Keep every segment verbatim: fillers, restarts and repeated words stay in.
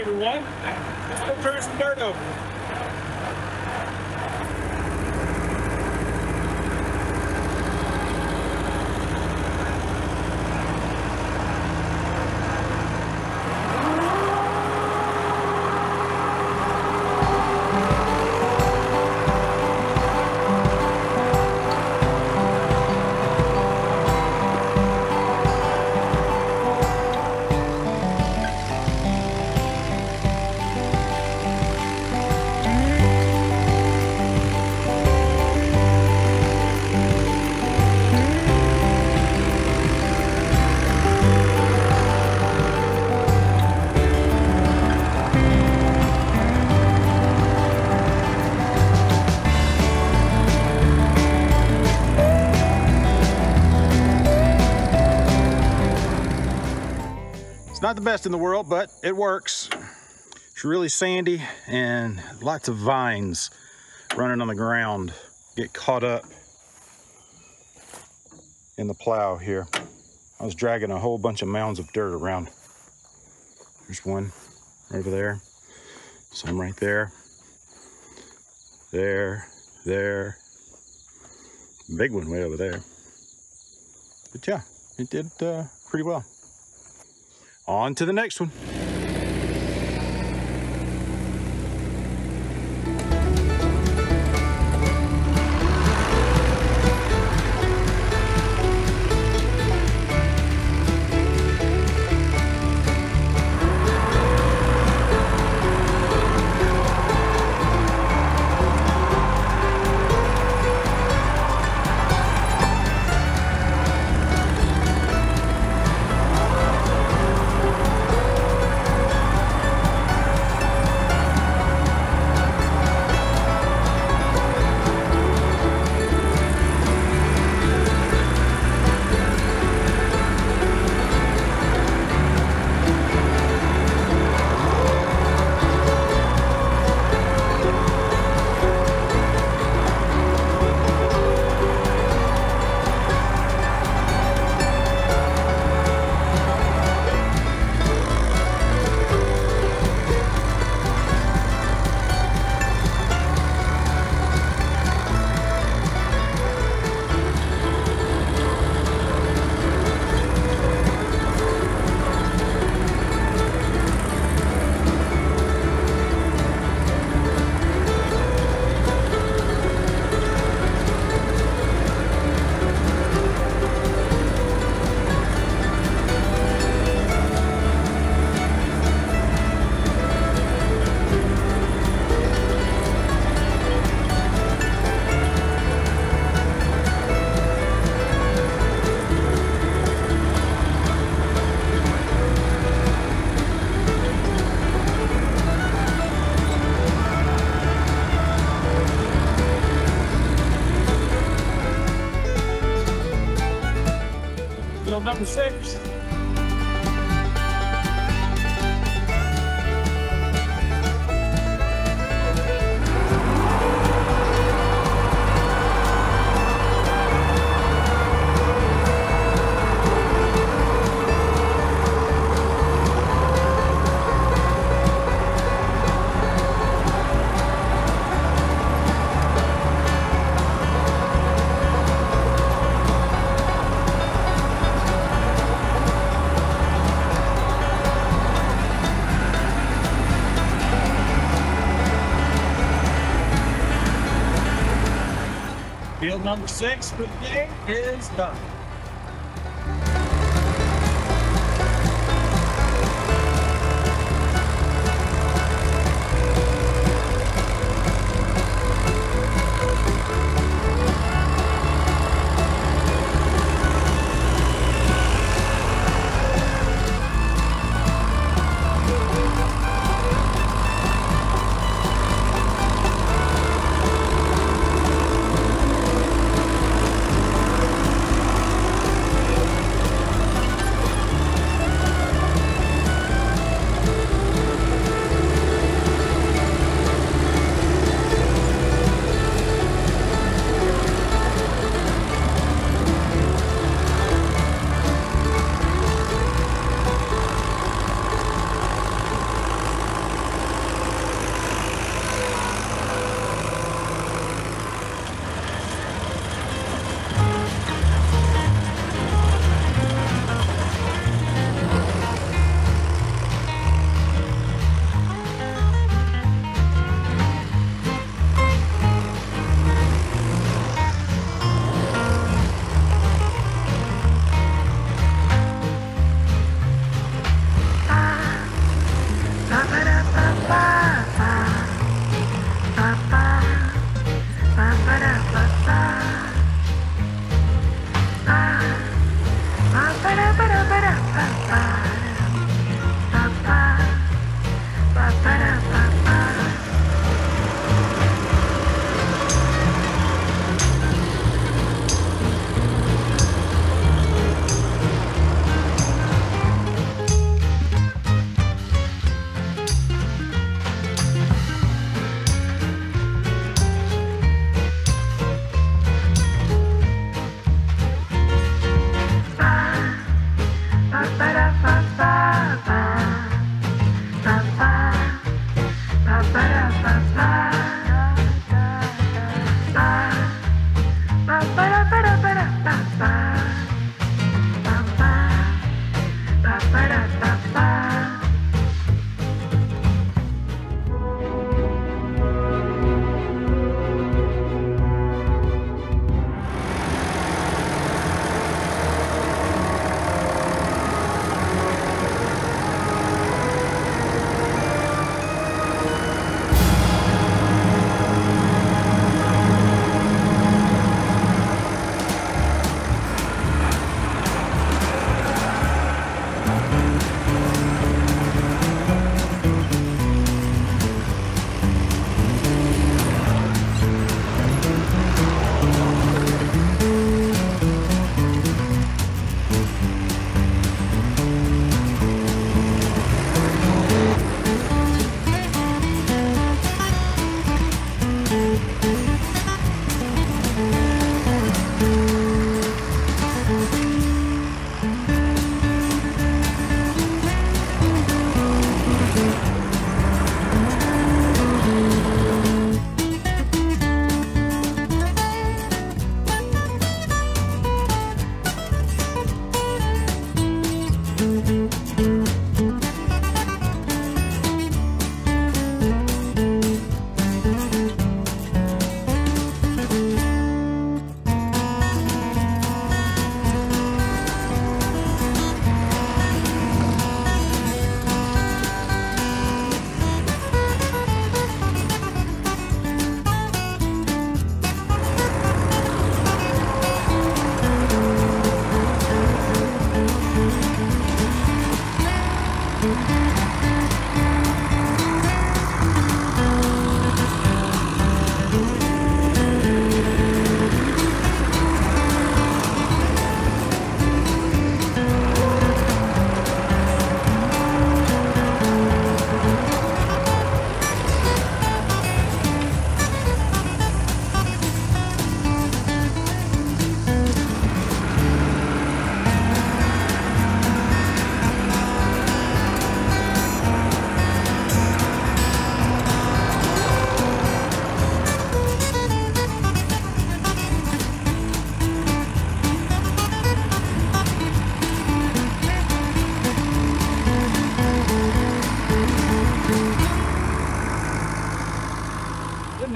everyone. Let's go turn some dirt over. Not the best in the world, but it works. It's really sandy and lots of vines running on the ground get caught up in the plow here. I was dragging a whole bunch of mounds of dirt around. There's one over there, some right there, there, there, big one way over there. But yeah, it did uh, pretty well. On to the next one. Number six. Field number six for the day is done.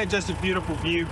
that just a beautiful view?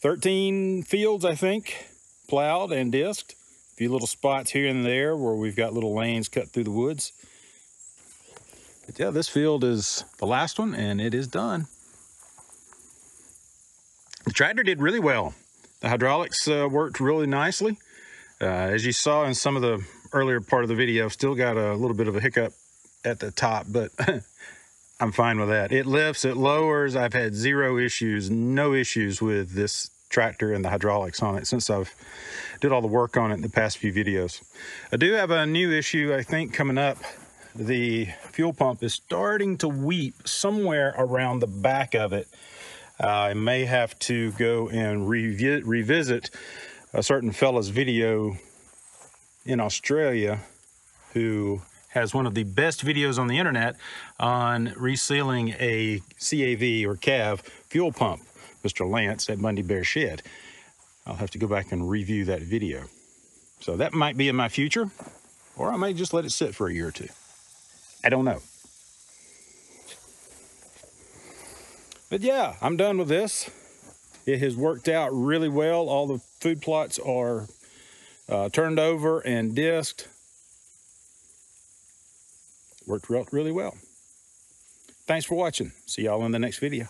thirteen fields, I think, plowed and disked. A few little spots here and there where we've got little lanes cut through the woods. But yeah, this field is the last one, and it is done. The tractor did really well. The hydraulics uh, worked really nicely. Uh, as you saw in some of the earlier part of the video, still got a little bit of a hiccup at the top, but I'm fine with that. It lifts, it lowers. I've had zero issues, no issues with this tractor and the hydraulics on it since I've did all the work on it in the past few videos. I do have a new issue, I think, coming up. The fuel pump is starting to weep somewhere around the back of it. Uh, I may have to go and revi revisit a certain fella's video in Australia who has one of the best videos on the internet on resealing a C A V or C A V fuel pump. Mister Lance at Bundy Bear Shed. I'll have to go back and review that video. So that might be in my future, or I may just let it sit for a year or two. I don't know. But yeah, I'm done with this. It has worked out really well. All the food plots are uh, turned over and disked. Worked really well. Thanks for watching. See y'all in the next video.